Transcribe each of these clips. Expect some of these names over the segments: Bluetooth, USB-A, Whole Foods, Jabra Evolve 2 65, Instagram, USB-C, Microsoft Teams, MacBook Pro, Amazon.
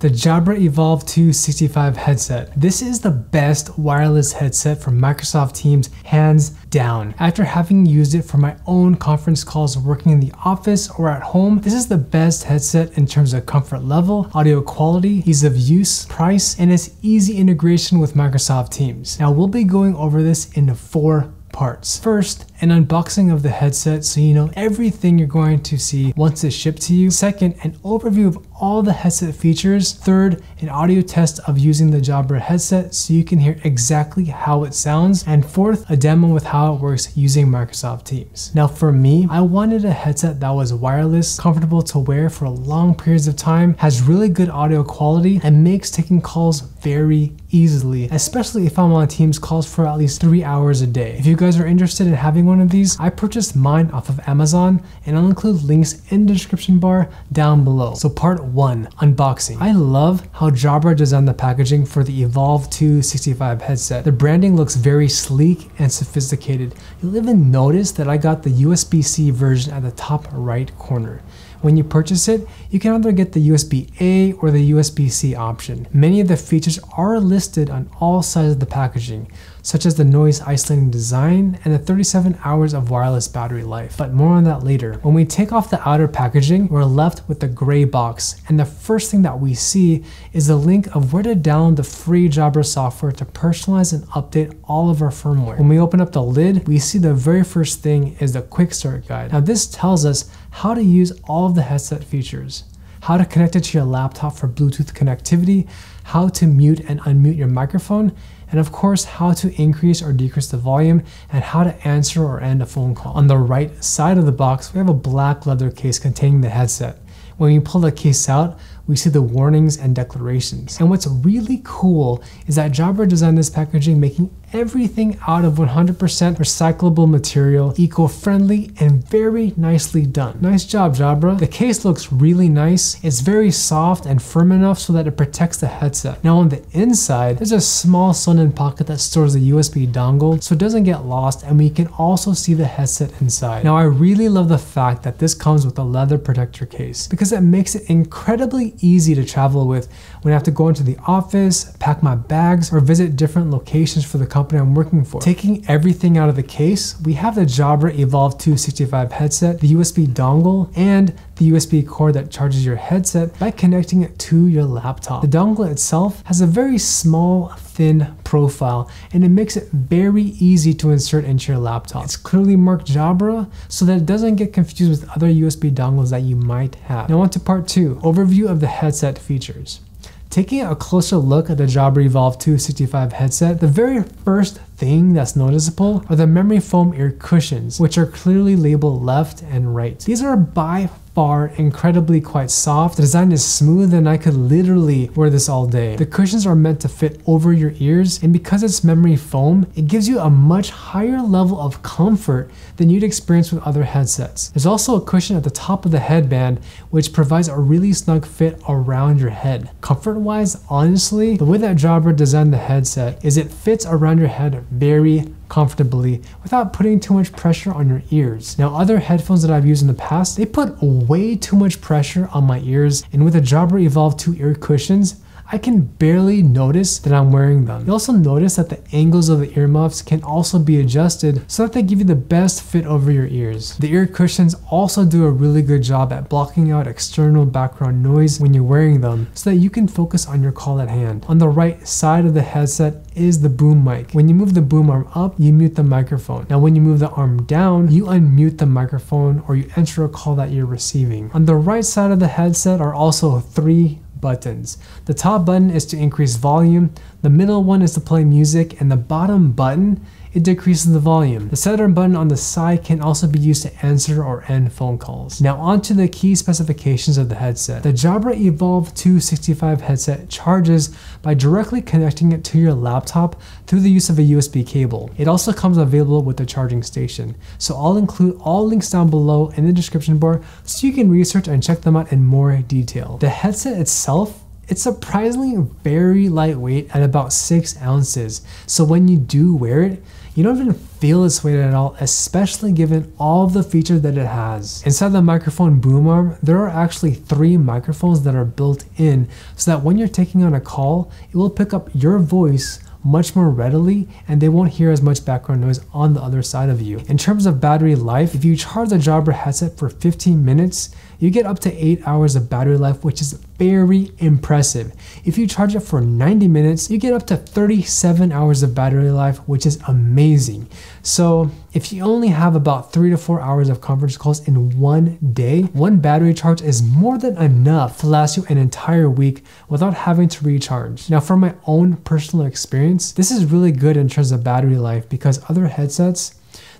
the Jabra Evolve 2 65 headset. This is the best wireless headset for Microsoft Teams, hands down. After having used it for my own conference calls working in the office or at home, this is the best headset in terms of comfort level, audio quality, ease of use, price, and its easy integration with Microsoft Teams. Now, we'll be going over this in four parts. First, an unboxing of the headset so you know everything you're going to see once it's shipped to you. Second, an overview of all the headset features. Third, an audio test of using the Jabra headset so you can hear exactly how it sounds. And fourth, a demo with how it works using Microsoft Teams. Now for me, I wanted a headset that was wireless, comfortable to wear for long periods of time, has really good audio quality, and makes taking calls very easily, especially if I'm on Teams calls for at least 3 hours a day. If you guys are interested in having one of these, I purchased mine off of Amazon, and I'll include links in the description bar down below. So part one, unboxing. I love how Jabra designed the packaging for the Evolve 2 65 headset. The branding looks very sleek and sophisticated. You'll even notice that I got the USB-C version at the top right corner. When you purchase it, you can either get the USB-A or the USB-C option. Many of the features are listed on all sides of the packaging, such as the noise isolating design and the 37 hours of wireless battery life, but more on that later. When we take off the outer packaging, we're left with the gray box, and the first thing that we see is the link of where to download the free Jabra software to personalize and update all of our firmware. When we open up the lid, we see the very first thing is the quick start guide. Now this tells us how to use all of the headset features, how to connect it to your laptop for Bluetooth connectivity, how to mute and unmute your microphone, and of course, how to increase or decrease the volume, and how to answer or end a phone call. On the right side of the box, we have a black leather case containing the headset. When we pull the case out, we see the warnings and declarations. And what's really cool is that Jabra designed this packaging, making everything out of 100% recyclable material, eco-friendly, and very nicely done. Nice job, Jabra. The case looks really nice. It's very soft and firm enough so that it protects the headset. Now on the inside, there's a small sun-in pocket that stores the USB dongle so it doesn't get lost, and we can also see the headset inside. Now I really love the fact that this comes with a leather protector case because it makes it incredibly easy to travel with when I have to go into the office, pack my bags, or visit different locations for the company I'm working for. Taking everything out of the case, we have the Jabra Evolve 2 65 headset, the USB dongle, and the USB cord that charges your headset by connecting it to your laptop. The dongle itself has a very small, thin profile, and it makes it very easy to insert into your laptop. It's clearly marked Jabra so that it doesn't get confused with other USB dongles that you might have. Now on to part two, overview of the headset features. Taking a closer look at the Jabra Evolve 2 65 headset, the very first thing that's noticeable are the memory foam ear cushions, which are clearly labeled left and right. These are by far incredibly quite soft. The design is smooth, and I could literally wear this all day. The cushions are meant to fit over your ears, and because it's memory foam, it gives you a much higher level of comfort than you'd experience with other headsets. There's also a cushion at the top of the headband, which provides a really snug fit around your head. Comfort-wise, honestly, the way that Jabra designed the headset is it fits around your head very comfortably without putting too much pressure on your ears. Now, other headphones that I've used in the past, they put way too much pressure on my ears, and with the Jabra Evolve 2 ear cushions, I can barely notice that I'm wearing them. You'll also notice that the angles of the earmuffs can also be adjusted so that they give you the best fit over your ears. The ear cushions also do a really good job at blocking out external background noise when you're wearing them so that you can focus on your call at hand. On the right side of the headset is the boom mic. When you move the boom arm up, you mute the microphone. Now when you move the arm down, you unmute the microphone or you enter a call that you're receiving. On the right side of the headset are also three buttons. The top button is to increase volume, the middle one is to play music, and the bottom button, it decreases the volume. The center button on the side can also be used to answer or end phone calls. Now onto the key specifications of the headset. The Jabra Evolve 2 65 headset charges by directly connecting it to your laptop through the use of a USB cable. It also comes available with a charging station. So I'll include all links down below in the description bar so you can research and check them out in more detail. The headset itself, it's surprisingly very lightweight at about 6 ounces. So when you do wear it, you don't even feel it's weighted at all, especially given all of the features that it has. Inside the microphone boom arm, there are actually 3 microphones that are built in, so that when you're taking on a call, it will pick up your voice much more readily and they won't hear as much background noise on the other side of you. In terms of battery life, if you charge the Jabra headset for 15 minutes, you get up to 8 hours of battery life, which is very impressive. If you charge it for 90 minutes, you get up to 37 hours of battery life, which is amazing. So if you only have about 3 to 4 hours of conference calls in one day, one battery charge is more than enough to last you an entire week without having to recharge. Now, from my own personal experience, this is really good in terms of battery life because other headsets,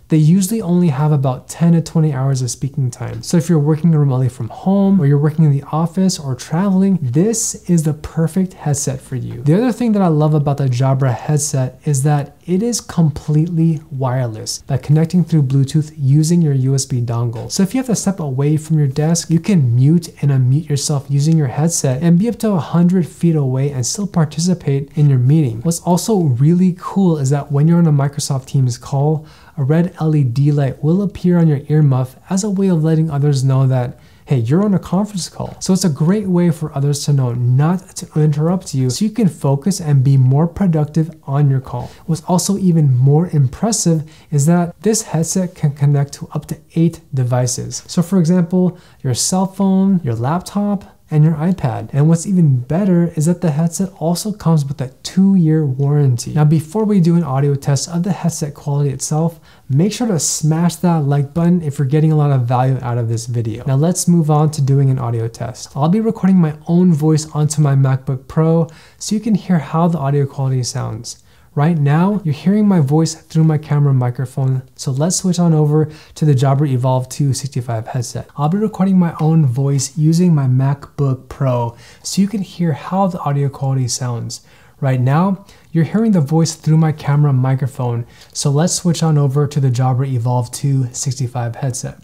they usually only have about 10 to 20 hours of speaking time. So if you're working remotely from home or you're working in the office or traveling, this is the perfect headset for you. The other thing that I love about the Jabra headset is that it is completely wireless by connecting through Bluetooth using your USB dongle. So if you have to step away from your desk, you can mute and unmute yourself using your headset and be up to 100 feet away and still participate in your meeting. What's also really cool is that when you're on a Microsoft Teams call, a red LED light will appear on your earmuff as a way of letting others know that, hey, you're on a conference call. So it's a great way for others to know not to interrupt you so you can focus and be more productive on your call. What's also even more impressive is that this headset can connect to up to 8 devices. So for example, your cell phone, your laptop, and your iPad. And what's even better is that the headset also comes with a 2-year warranty. Now, before we do an audio test of the headset quality itself, make sure to smash that like button if you're getting a lot of value out of this video. Now let's move on to doing an audio test. I'll be recording my own voice onto my MacBook Pro so you can hear how the audio quality sounds. Right now, you're hearing my voice through my camera microphone, so let's switch on over to the Jabra Evolve 2 65 headset. I'll be recording my own voice using my MacBook Pro, so you can hear how the audio quality sounds. Right now, you're hearing the voice through my camera microphone, so let's switch on over to the Jabra Evolve 2 65 headset.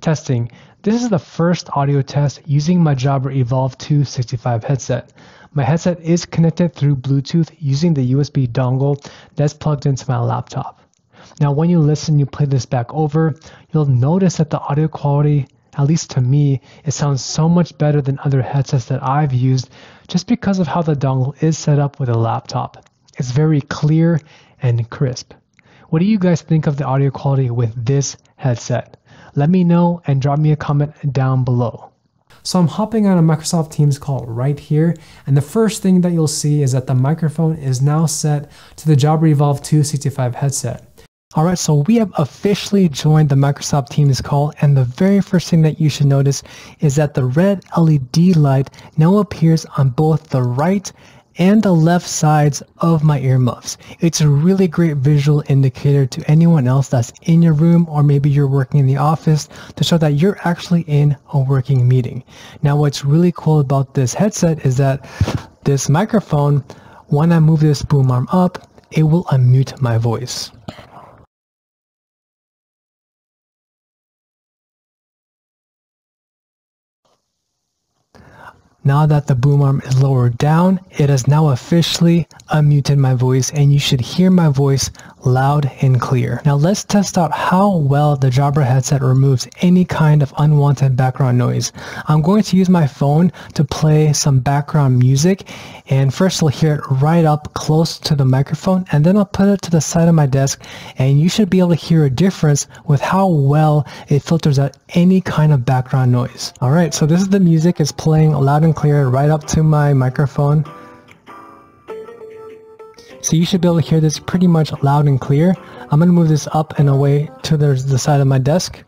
Testing. This is the first audio test using my Jabra Evolve 2 65 headset. My headset is connected through Bluetooth using the USB dongle that's plugged into my laptop. Now when you listen, you play this back over, you'll notice that the audio quality, at least to me, it sounds so much better than other headsets that I've used just because of how the dongle is set up with a laptop. It's very clear and crisp. What do you guys think of the audio quality with this headset? Let me know and drop me a comment down below. So I'm hopping on a Microsoft Teams call right here, and the first thing that you'll see is that the microphone is now set to the Jabra Evolve 2 65 headset. Alright, so we have officially joined the Microsoft Teams call, and the very first thing that you should notice is that the red LED light now appears on both the right and the left sides of my earmuffs. It's a really great visual indicator to anyone else that's in your room, or maybe you're working in the office, to show that you're actually in a working meeting. Now what's really cool about this headset is that this microphone, when I move this boom arm up, it will unmute my voice. Now that the boom arm is lowered down, it has now officially unmuted my voice, and you should hear my voice loud and clear. Now let's test out how well the Jabra headset removes any kind of unwanted background noise. I'm going to use my phone to play some background music, and first you'll hear it right up close to the microphone, and then I'll put it to the side of my desk, and you should be able to hear a difference with how well it filters out any kind of background noise. Alright, so this is the music, it's playing loud and clear right up to my microphone. So you should be able to hear this pretty much loud and clear. I'm going to move this up and away to the side of my desk.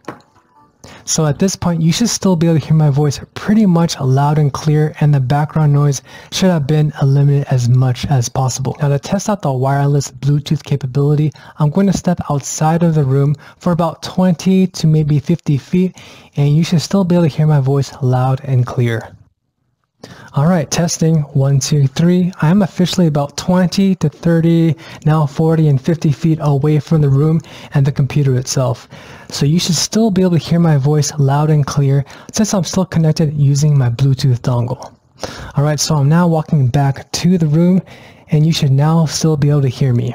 So at this point, you should still be able to hear my voice pretty much loud and clear, and the background noise should have been eliminated as much as possible. Now to test out the wireless Bluetooth capability, I'm going to step outside of the room for about 20 to maybe 50 feet, and you should still be able to hear my voice loud and clear. Alright, testing, 1, 2, 3. I'm officially about 20 to 30, now 40 and 50 feet away from the room and the computer itself. So you should still be able to hear my voice loud and clear since I'm still connected using my Bluetooth dongle. Alright, so I'm now walking back to the room, and you should now still be able to hear me.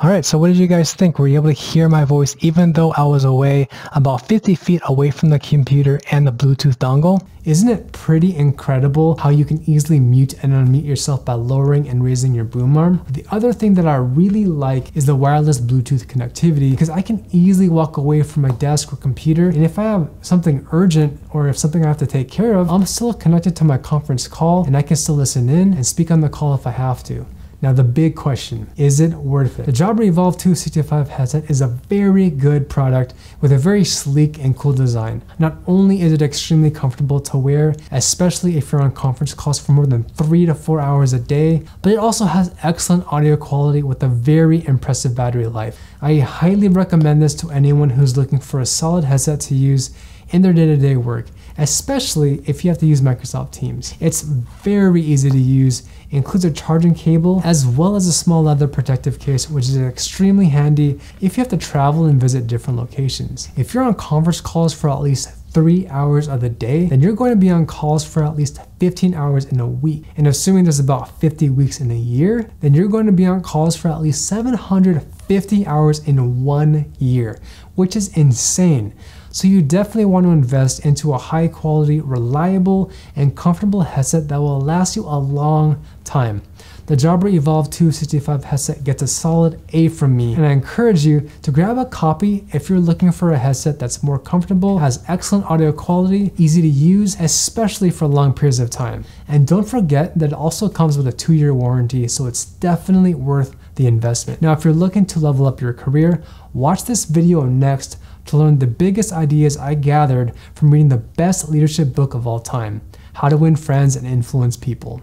All right, so what did you guys think? Were you able to hear my voice even though I was away, about 50 feet away from the computer and the Bluetooth dongle? Isn't it pretty incredible how you can easily mute and unmute yourself by lowering and raising your boom arm? The other thing that I really like is the wireless Bluetooth connectivity, because I can easily walk away from my desk or computer, and if I have something urgent or if something I have to take care of, I'm still connected to my conference call and I can still listen in and speak on the call if I have to. Now the big question, is it worth it? The Jabra Evolve 2 65 headset is a very good product with a very sleek and cool design. Not only is it extremely comfortable to wear, especially if you're on conference calls for more than 3 to 4 hours a day, but it also has excellent audio quality with a very impressive battery life. I highly recommend this to anyone who's looking for a solid headset to use in their day-to-day work, especially if you have to use Microsoft Teams. It's very easy to use, includes a charging cable as well as a small leather protective case, which is extremely handy if you have to travel and visit different locations. If you're on conference calls for at least 3 hours of the day, then you're going to be on calls for at least 15 hours in a week. And assuming there's about 50 weeks in a year, then you're going to be on calls for at least 750 hours in 1 year, which is insane. So you definitely want to invest into a high quality, reliable, and comfortable headset that will last you a long time. The Jabra Evolve 2 65 headset gets a solid A from me, and I encourage you to grab a copy if you're looking for a headset that's more comfortable, has excellent audio quality, easy to use, especially for long periods of time. And don't forget that it also comes with a 2-year warranty, so it's definitely worth the investment. Now, if you're looking to level up your career, watch this video next to learn the biggest ideas I gathered from reading the best leadership book of all time, How to Win Friends and Influence People.